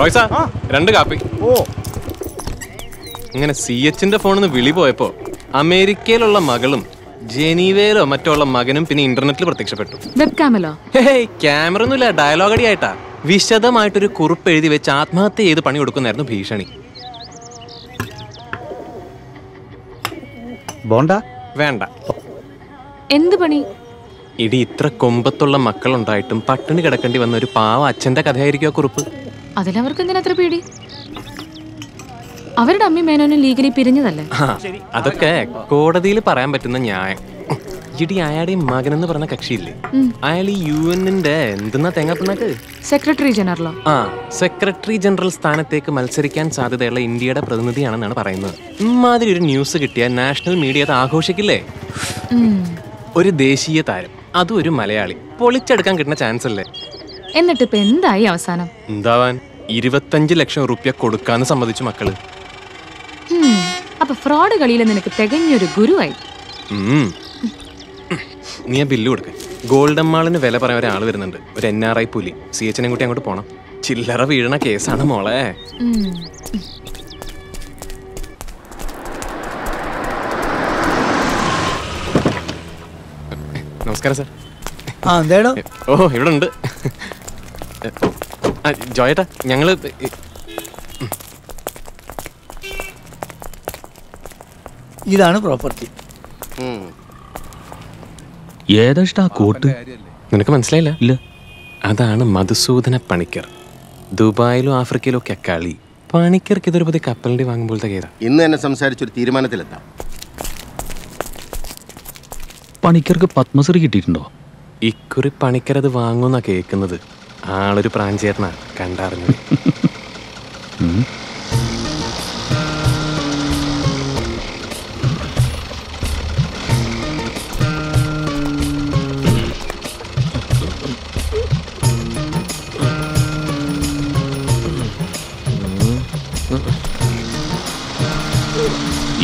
Roysa, rendu copy. Oh. Ingane CH ന്റെ ഫോണിൽ നിന്ന് വിളി പോയപ്പോൾ അമേരിക്കയിലുള്ള മകളും ജനീവയിലോ മറ്റുള്ള മകനും പിന്നെ ഇന്റർനെറ്റിൽ പ്രത്യക്ഷപ്പെട്ടു. വെബ് ക്യാമറോ? ഹേയ്, ക്യാമറ ഒന്നുമില്ല, ഡയലോഗ് അടിയായിട്ടാ. വിശദമായിട്ട് ഒരു കുറിപ്പ് എഴുതി വെച്ച് ആത്മഹത്യ ചെയ്ത് പണി കൊടുക്കുന്നതായിരുന്നു ഭീഷണി. ബോണ്ട? വേണ്ട. എന്ത് പണി? ഇടി ഇത്ര കൊമ്പത്തുള്ള മക്കളുണ്ടായിട്ടും പട്ടിണി കിടക്കേണ്ടി വന്ന ഒരു പാവ അച്ഛന്റെ കഥയായിരിക്കും ആ കുറിപ്പ്. അതിലവർക്ക് എന്തിനാ അത്ര പേടി? അവരുടെ അമ്മയും മേനോനും ലീഗലി പിരിഞ്ഞതല്ലേ? അതൊക്കെ കോടതിയിൽ പറയാൻ പറ്റുന്ന ന്യായം. ഇടി അയാളുടെ മകനെന്ന് പറഞ്ഞ കക്ഷിയില്ലേ, അയാൾ ഈ UN-ന്റെ എന്തെന്നാ തേങ്ങാപ്പിണ്ണാക്ക് സെക്രട്ടറി ജനറൽ സ്ഥാനത്തേക്ക് മത്സരിക്കാൻ സാധ്യതയുള്ള ഇന്ത്യയുടെ പ്രതിനിധിയാണെന്നാണ് പറയുന്നത്. ഇമാതിരി ഒരു ന്യൂസ് കിട്ടിയാൽ നാഷണൽ മീഡിയ അത് ആഘോഷിക്കില്ലേ? ഒരു ദേശീയ താരം, അതും ഒരു മലയാളി, പൊളിച്ചെടുക്കാൻ കിട്ടുന്ന ചാൻസ് അല്ലേ? എന്നിട്ട് ഇപ്പൊ എന്തായി അവസാനം? എന്താവാൻ, 25 ലക്ഷം രൂപ കൊടുക്കാന്ന് സമ്മതിച്ചു മക്കള്. അപ്പൊ ഫ്രോഡ് കളിയിൽ നിനക്ക് തികഞ്ഞൊരു ഗുരുവായി. നീ ആ ബില്ല് കൊടുക്ക. ഗോൾഡൻ മാളിന് വില പറയാൻ ഒരാൾ വരുന്നുണ്ട്, ഒരു NRI പുലി. CH-നെ കൂട്ടി അങ്ങോട്ട് പോണം. ചില്ലറ വീഴണ കേസാണ് മോളെ. നമസ്കാരം സാർ. ഓ, ഇവിടെ ഉണ്ട് ജോയേട്ടാ. ഞങ്ങള് ഇതാണ് പ്രോപ്പർട്ടി. ഏതാ ഇഷ്ട കോട്ട്? നിനക്ക് മനസ്സിലായില്ല? ഇല്ല. അതാണ് മധുസൂദന പണിക്കർ. ദുബായിലും ആഫ്രിക്കയിലും ഒക്കെ കളി. പണിക്കർക്ക് ഇതൊരു പുതിയ കപ്പലിന്റെ വാങ്ങുമ്പോഴത്തേക്ക് ഏതാ ഇന്ന് തന്നെ സംസാരിച്ചൊരു തീരുമാനത്തിലെത്താം. പണിക്കർക്ക് പത്മശ്രീ കിട്ടിയിട്ടുണ്ടോ? ഇക്കുറി പണിക്കരത് വാങ്ങുന്നാ കേൾക്കുന്നത്. ആളൊരു പ്രാഞ്ചേട്ടനാ, കണ്ടറിഞ്ഞത്.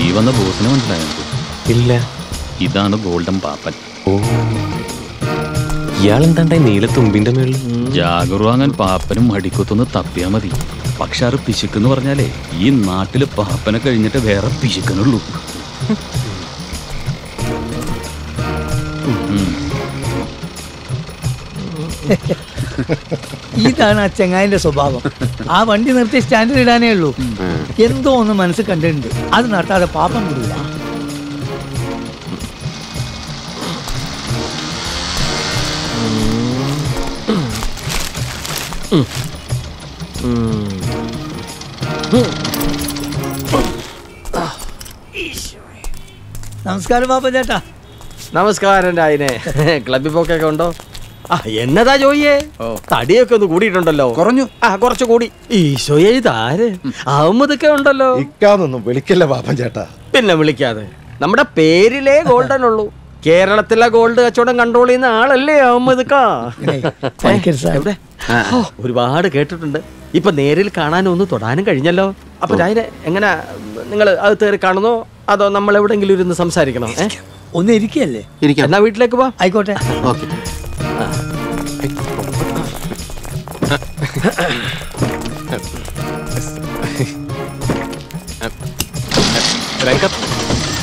ഈ വന്ന ബോസിനെ മനസ്സിലായോ? ഇല്ല. ഇതാണ് ഗോൾഡൻ പാപ്പൻ. ഓ, ഇയാളെന്താണ്ട നീലത്തുമ്പിന്റെ മേളിൽ? ജാഗറുവാങ്ങാൻ പാപ്പനും അടിക്കൊത്തൊന്ന് തപ്പിയാ മതി. പക്ഷെ അത് പിശുക്കെന്ന് പറഞ്ഞാലേ ഈ നാട്ടില് പാപ്പനെ കഴിഞ്ഞിട്ട് വേറെ പിശുക്കനുള്ളൂ. ഇതാണ് ആ ചങ്ങായിന്റെ സ്വഭാവം. ആ വണ്ടി നിർത്തി സ്റ്റാൻഡിൽ ഇടാനേ ഉള്ളൂ. എന്തോ ഒന്ന് മനസ്സിൽ കണ്ടിട്ടുണ്ട്, അത് നാട്ടാതെ പാപ്പം കൂടില്ല. നമസ്കാരം പാപ്പ ചേട്ടാ. നമസ്കാരം രായനെ. ക്ലബിൽ പോക്കൊക്കെ ഉണ്ടോ? ആ, എന്നതാ ജോയിയെ, തടിയൊക്കെ ഒന്ന് കൂടിയിട്ടുണ്ടല്ലോ. കുറഞ്ഞു? ആ, കുറച്ചു കൂടി. ഈശോയെ, ഇതാര്? അഹമ്മദൊക്കെ ഉണ്ടല്ലോ. ഇക്കാന്നൊന്നും വിളിക്കില്ല പാപ്പൻ ചേട്ടാ. പിന്നെ വിളിക്കാതെ, നമ്മുടെ പേരിലേ ഗോൾഡൻ ഉള്ളൂ. കേരളത്തിലെ ഗോൾഡ് കച്ചവടം കൺട്രോൾ ചെയ്യുന്ന ആളല്ലേ അഹമ്മദ് കാ. ഒരുപാട് കേട്ടിട്ടുണ്ട്, ഇപ്പൊ നേരിൽ കാണാനും ഒന്ന് തൊടാനും കഴിഞ്ഞല്ലോ. അപ്പൊ രാജനെ എങ്ങനെ, നിങ്ങൾ അത് തേറി കാണുന്നോ അതോ നമ്മൾ എവിടെങ്കിലും ഇരുന്ന് സംസാരിക്കണോ? ഒന്ന് ഇരിക്കല്ലേ? എന്നാ വീട്ടിലേക്ക് പോ. ആയിക്കോട്ടെ.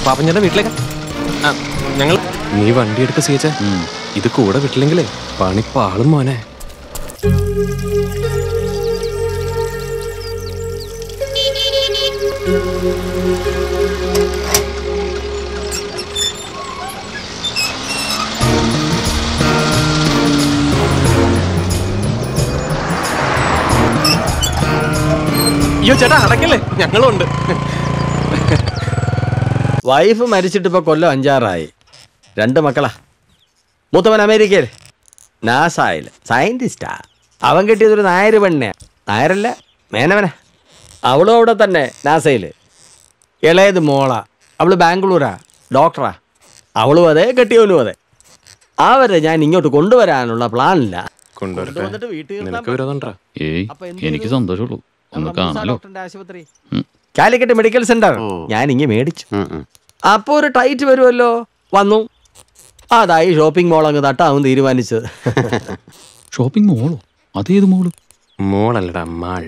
പാപ്പഞ്ഞേട്ട വീട്ടിലേക്ക് ഞങ്ങൾ. നീ വണ്ടി എടുക്ക സീച്ച, ഇത് കൂടെ വിട്ടില്ലെങ്കിലേ പണിപ്പാളും മോനെ. അയ്യോ ചേട്ടാ, അടക്കല്ലേ, ഞങ്ങളുണ്ട്. വൈഫ് മരിച്ചിട്ടിപ്പോൾ കൊല്ലം 5-6 ആയി. 2 മക്കളാ. മൂത്തവൻ അമേരിക്കയിൽ നാസായിൽ സയൻറ്റിസ്റ്റാ. അവൻ കിട്ടിയതൊരു നായർ പെണ്ണ, നായരല്ല മേനവന. അവളും അവിടെ തന്നെ നാസയിൽ. ഇളയത് മോളാ, അവൾ ബാംഗ്ലൂരാ, ഡോക്ടറാ. അവളും അതെ, കെട്ടിയവനും അതെ. അവരെ ഞാൻ ഇങ്ങോട്ട് കൊണ്ടുവരാനുള്ള പ്ലാനില്ല. എനിക്ക് സന്തോഷമുള്ളൂ. ആശുപത്രി കാലിക്കറ്റ് മെഡിക്കൽ സെന്റർ ഞാൻ ഇങ്ങനെ മേടിച്ചു. അപ്പൊ ഒരു ടൈറ്റ് വരുമല്ലോ, വന്നു. That's a shopping mall. Shopping mall? That's a mall. Mall is a mall.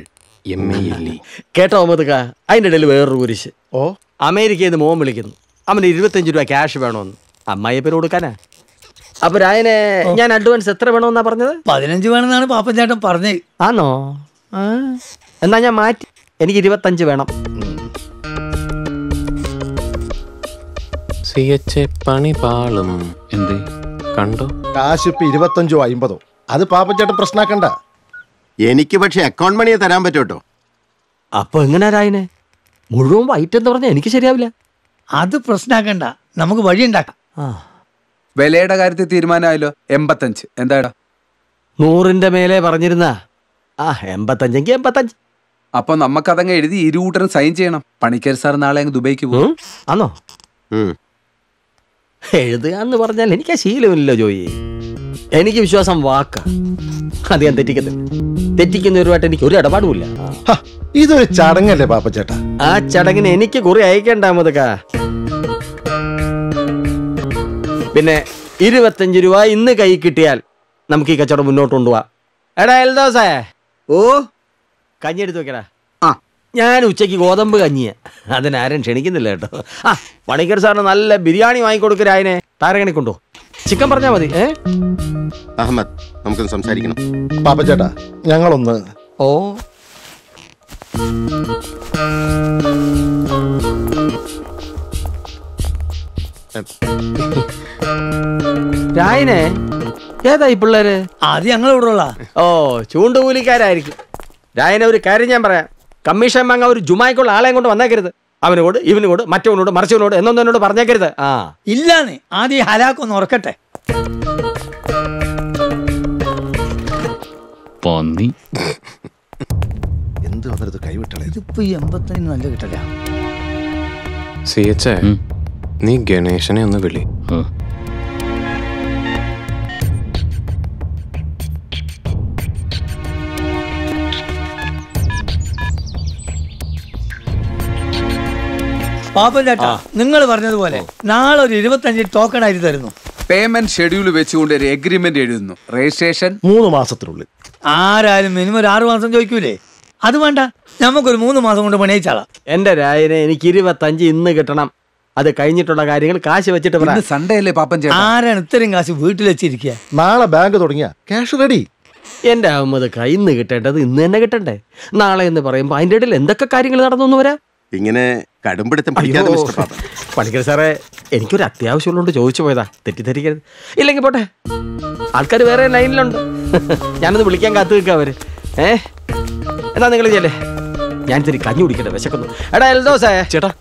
I need a delivery. Oh? America is a mall. I'm going to get cash. I'm going to get cash. But I can advance at 7 Papa Jana Parney. Ah, no. And then I might any river Tanjavana. See a chip, Pani Palum in the Kando. Tashipi river Tanjo Imbodo. Other Papa Jata Prasnakanda. Yeniki but check, conmoney at the Rambato. Upangana Rine Murum, I tell the Nikisha. Other Prasnakanda, Namuka Vajindak. Veleda Tirmanailo, Embatanch, and that Nor in the Mele Varnirna. Ah, Embatanj, Empatanj. Upon Amakatanga, the root and science, Paniker Sarnala and Dubeki. Anno. Hey, the Anvarnal, any case he will enjoy. Any gives you some work. The end the ticket. The ticket in the rat and curia badula. Ha! Either a charring at the Papa Jata. Ah, charring in any curia, I can damn the car. $25 in the Kai Kitial. Namki Kacharum not on Dua. And I'll do say, oh, Kanya Dogara. Ah, Yanu checking Wadam Bugania. And then I didn't send in the letter. Ah, Panikers are an alla biryani. I go to Kiraine, Taranikundo. Chicken Parnavati, eh? Ahmed, I'm concerned. Papa Jata, Yangalon. Oh, Raine, yeah, the puller. Ah, the younger Rolla. Oh, Chundo will carry. Raine will carry number. Commission Manga or Jumaico Alango to Anagre. I mean, what even would Macho, Marcio, and no, no, Barnagre. Ah, Ilani, Adi Halako Norcate Pony in the other the Kayuta. See it, sir. Nick Ganation and the Billy. Papa, that Ningal Varna Valley. Now, the river and talk and I didn't know. Payment schedule which you would agreement didn't know. Registration, Monomasa truly. Ah, I remember Arvans and Joy. Adamanda, Namako Monomasa on the Manachala. Ended I any Kiriva Tanji in the Gatanam. That's why I'm going to Sunday. I'm telling you, I'm going to go to the bank. I'm going to cash ready. I'm going to go to the bank.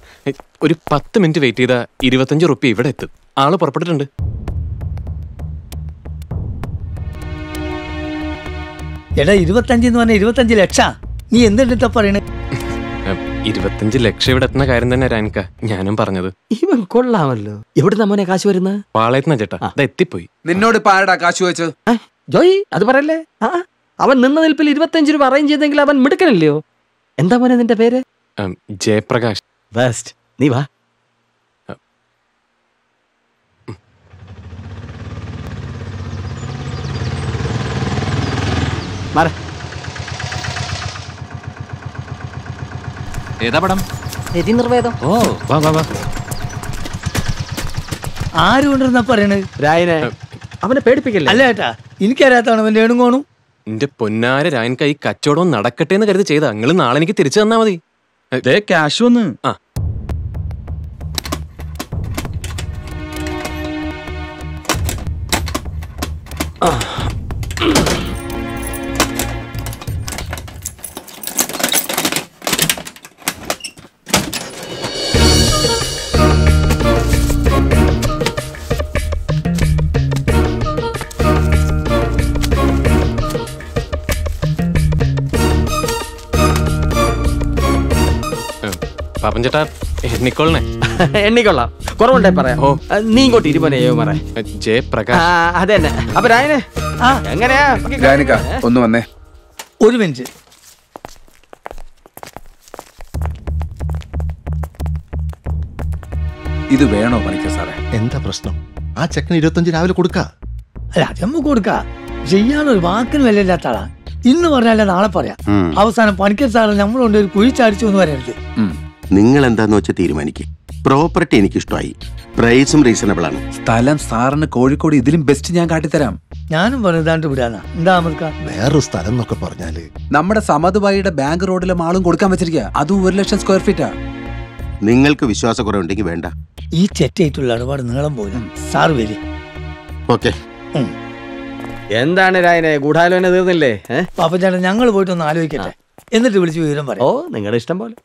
ഒരു 10 minute wait ചെയ്താ 25 രൂപ ഇവിടെ എത്തും. ആള് പുറപ്പെട്ടിട്ടുണ്ട്. എടാ 25 എന്ന് പറഞ്ഞാ 25 ലക്ഷം. നീ എന്തെടുത്താ പറയണേ? 25 ലക്ഷം ഇവിടെ എത്തുന്ന കാര്യം തന്നെ രാനിക്ക. ഞാനും പറഞ്ഞത്. ഇവൻ കൊള്ളാമല്ലോ. എവിടുന്നാ മോനെ കാശ് വരുന്നേ? പാളയത്തുന്നാ ചേട്ടാ. ദാ എത്തിപ്പോയി. നിന്നോട് പാടാ കാശ് വെച്ചോ. ജോയ് അത് പറയല്ലേ? ആ അവൻ നിന്ന നിൽപ്പിൽ 25 രൂപ അറേഞ്ച് ചെയ്തെങ്കിൽ അവൻ മിടുക്കനല്ലയോ? എന്താ മോനെ നിന്റെ പേര്? Jayaprakash. Best. Niva. Mara. Eda madam. Oh, va va va. Aaru undarna parane. Raine. Avane pedippikkilla. Alla etta. Inikkarathaan avane edungonu. Inde ponnare Rain kai kachodam nadakkate ennu karuthu cheyda. Angal naale enikku thirichu thanna madi. They cash on. Ah. Papanjata, Nicola. Nicola, Coron de Para. Oh, Ningo Tiribane, J. Praka. Ah, then Aberaine. Ah, Ganica, Unone. Udvinci. Either way, no one is a Enta Prosno. ആ ചെക്കന് 25 രാവിലെ കൊടുക്കാം. അല്ല അത് നമുക്ക് കൊടുക്കാം, പക്ഷെ ഇയാളൊരു വാക്കിന് വിലയില്ലാത്താളാ. ഇന്ന് പറഞ്ഞാലേ നാളെ പറയാം. അവസാനം പണിക്കൻ സാറ് നമ്മളോണ്ട് ഒരു കുഴി ചാടിച്ചു എന്ന് പറയരുത്. നിങ്ങൾ എന്താന്ന് വെച്ചാൽ തീരുമാനിക്കും. പ്രോപ്പർട്ടി എനിക്ക് ഇഷ്ടമായി, പ്രൈസും റീസണബിൾ ആണ്. സ്ഥലം സാറിന് കോഴിക്കോട് ഇതിലും ബെസ്റ്റ് ഞാൻ കാട്ടിത്തരാം. ഞാനും പറഞ്ഞതാണ്ട് വിടാനാ. എന്താ വേറൊരു സ്ഥലം എന്നൊക്കെ പറഞ്ഞാല് നമ്മുടെ സമദ്വായിയുടെ ബാങ്ക് റോഡിലെ മാളും കൊടുക്കാൻ വെച്ചിരിക്കുക. അതും 1,00,000 സ്ക്വയർ ഫീറ്റാ. നിങ്ങൾക്ക് വിശ്വാസക്കുറവുണ്ടെങ്കിൽ വേണ്ട. ഈ ചെറ്റായിട്ടുള്ള ഒരുപാട് നീളം പോലും സാർ വരും. ഓക്കെ എന്താണ് രായനെ ഗൂഢാലോചന തീർന്നില്ലേ? പാപ്പച്ചേട്ടൻ ഞങ്ങൾ പോയിട്ടൊന്ന് ആലോചിക്കട്ടെ, എന്നിട്ട് വിളിച്ച് വിവരം പറയാം. ഓ നിങ്ങളുടെ ഇഷ്ടം പോലെ.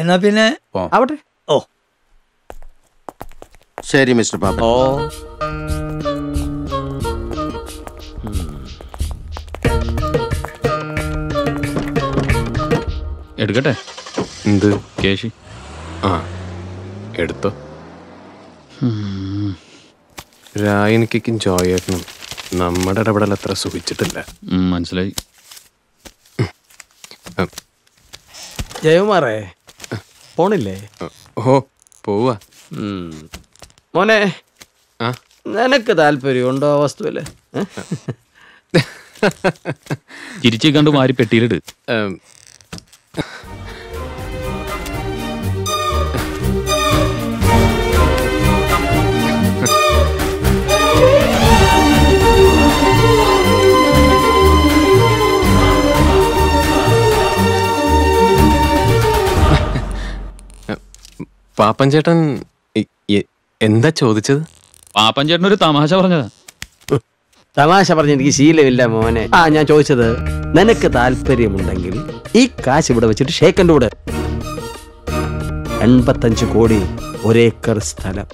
എന്നാ പിന്നെ ആവട്ടെ. ഓ ശരി മിസ്റ്റർ പാപ്പ. ഓ എടുക്കട്ടെ. എന്ത് കേശി? ആ എടുത്തോ. രായനിക്കും ജോയേട്ടനും നമ്മുടെ ഇടപെടൽ അത്ര സുഖിച്ചിട്ടില്ല. മനസ്സിലായി. ജയകുമാറേ പോണില്ലേ? ഓ പോവാ മോനെ. നിനക്ക് താല്പര്യമുണ്ടോ വസ്തുവില്? തിരിച്ചു കണ്ടു മാറി പെട്ടിയിലിട്. പാപ്പൻ ചേട്ടൻ എന്താ ചോദിച്ചത്? പാപ്പൻ ചേട്ടൻ ഒരു തമാശ പറഞ്ഞതാ. തമാശ പറഞ്ഞ എനിക്ക് ശീലമില്ല മോനെ. ആ ഞാൻ ചോദിച്ചത് നിനക്ക് താല്പര്യമുണ്ടെങ്കിൽ ഈ കാശ് ഇവിടെ വെച്ചിട്ട് ഷേക്കൻ്റെ കൂടെ 85 കോടി, 1 ഏക്കർ സ്ഥലം,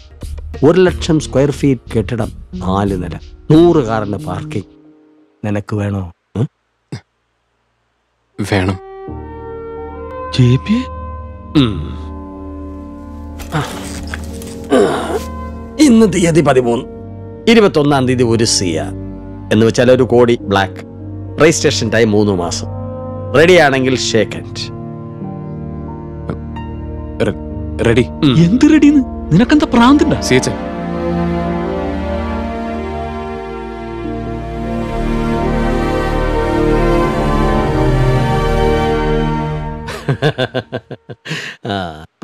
1,00,000 സ്ക്വയർ ഫീറ്റ് കെട്ടിടം, 4 നില, 100 കാറിന്റെ പാർക്കിംഗ്. നിനക്ക് വേണോ? വേണം. ഇന്ന് തീയതി 13, 21-ാം തീയതി 1 സിയ എന്ന് വെച്ചാൽ 1 കോടി ബ്ലാക്ക്. രജിസ്ട്രേഷൻ ടൈം 3 മാസം. റെഡി ആണെങ്കിൽ ഷേക്കൻഡ്. റെഡി? എന്ത് റെഡി? നിനക്കെന്താ പ്രാന്തിണ്ട?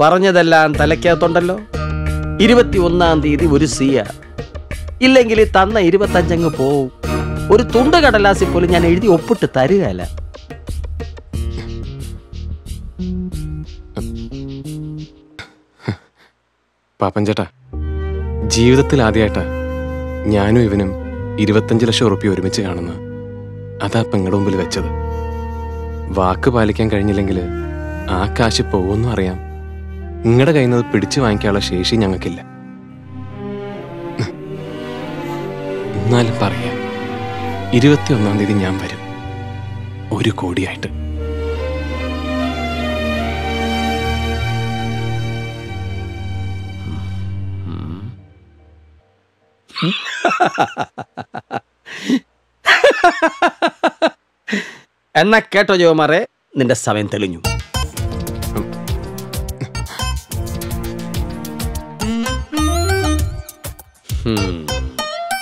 പറഞ്ഞതെല്ലാം തലയ്ക്കകത്തുണ്ടല്ലോ. 21-ാം തീയതി 1 സിയ. ഇല്ലെങ്കിൽ തന്ന 25 അങ്ങ് പോവും. ഒരു തുണ്ട് കടലാസിൽ പോലും ഞാൻ എഴുതി ഒപ്പിട്ട് തരുകയല്ല. പാപ്പൻ ചേട്ടാ, ജീവിതത്തിൽ ആദ്യമായിട്ടാ ഞാനും ഇവനും 25 ലക്ഷം ഉറുപ്പിക ഒരുമിച്ച് കാണുന്ന. അതാ പെങ്ങളുടെ മുമ്പിൽ വെച്ചത്. വാക്ക് പാലിക്കാൻ കഴിഞ്ഞില്ലെങ്കിൽ ആ കാശ് പോകുമെന്നും അറിയാം. നിങ്ങളുടെ കയ്യിൽ നിന്ന് പിടിച്ചു വാങ്ങിക്കാനുള്ള ശേഷി ഞങ്ങൾക്കില്ല. എന്നാലും പറയാം, 21-ാം തീയതി ഞാൻ വരും 1 കോടിയായിട്ട്. എന്നാ കേട്ടോ ജോമാറേ, നിന്റെ സമയം തെളിഞ്ഞു.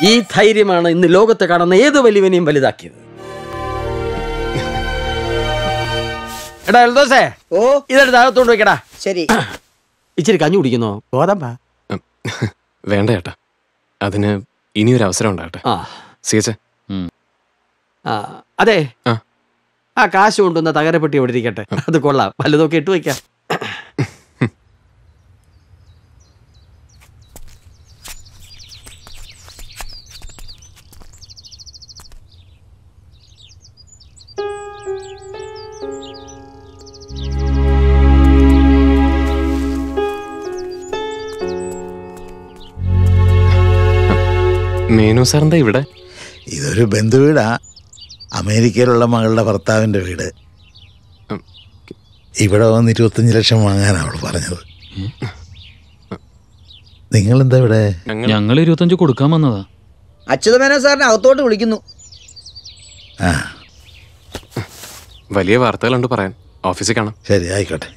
ഈ ധൈര്യമാണ് ഇന്ന് ലോകത്ത് കാണുന്ന ഏത് വലിയവനെയും വലുതാക്കിയത്. എടാ എൽദോസേ, ഓ ഇതെടുത്ത് അകത്തോണ്ട് വെക്കടാ. ശരി. ഇച്ചിരി കഞ്ഞി കുടിക്കുന്നോ? ഗോതമ്പാ? വേണ്ട ചേട്ടാ, അതിന് ഇനിയൊരു അവസരം ഉണ്ടാകട്ടെ. അതെ, ആ കാശ് കൊണ്ടുവന്ന തകരപ്പെട്ടി എവിടെ ഇരിക്കട്ടെ? അത് കൊള്ളാം, വലുതൊക്കെ ഇട്ട് വയ്ക്കാം. മേനു സാറിൻ്റെ ഇവിടെ ഇതൊരു ബന്ധുവീടാ. അമേരിക്കയിലുള്ള മകളുടെ ഭർത്താവിൻ്റെ വീട്. ഇവിടെ വന്ന് 25 ലക്ഷം വാങ്ങാനാണ് അവൾ പറഞ്ഞത്. നിങ്ങളെന്താ ഇവിടെ? ഞങ്ങൾ 25 കൊടുക്കാൻ വന്നതാ. അച്യുത മേനോ സാറിനെ അകത്തോട്ട് വിളിക്കുന്നു. ആ വലിയ വാർത്തകളുണ്ട് പറയാൻ. ഓഫീസിൽ കാണാം. ശരി ആയിക്കോട്ടെ.